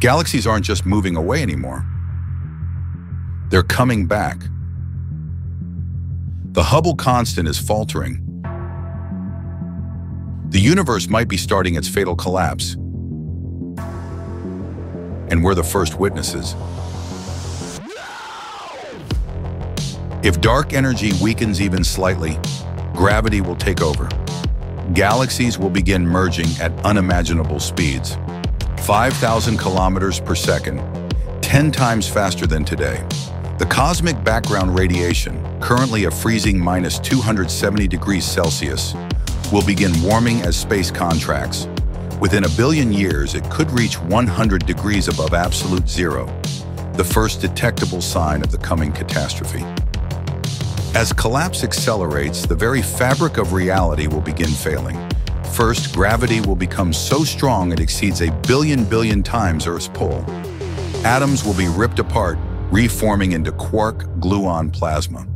Galaxies aren't just moving away anymore. They're coming back. The Hubble constant is faltering. The universe might be starting its fatal collapse. And we're the first witnesses. If dark energy weakens even slightly, gravity will take over. Galaxies will begin merging at unimaginable speeds. 5,000 kilometers per second, 10 times faster than today. The cosmic background radiation, currently a freezing -270°C, will begin warming as space contracts. Within a billion years, it could reach 100 degrees above absolute zero, the first detectable sign of the coming catastrophe. As collapse accelerates, the very fabric of reality will begin failing. First, gravity will become so strong it exceeds a billion times Earth's pull. Atoms will be ripped apart, reforming into quark-gluon plasma,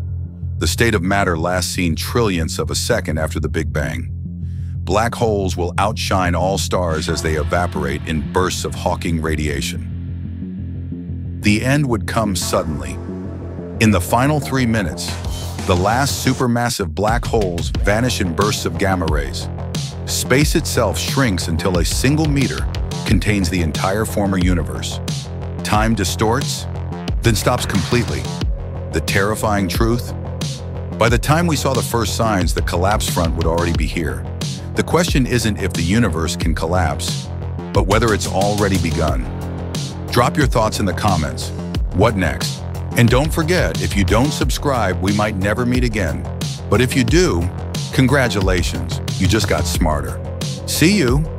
the state of matter last seen trillionths of a second after the Big Bang. Black holes will outshine all stars as they evaporate in bursts of Hawking radiation. The end would come suddenly. In the final 3 minutes, the last supermassive black holes vanish in bursts of gamma rays. Space itself shrinks until a single meter contains the entire former universe. Time distorts, then stops completely. The terrifying truth? By the time we saw the first signs, the collapse front would already be here. The question isn't if the universe can collapse, but whether it's already begun. Drop your thoughts in the comments. What next? And don't forget, if you don't subscribe, we might never meet again. But if you do, congratulations. You just got smarter. See you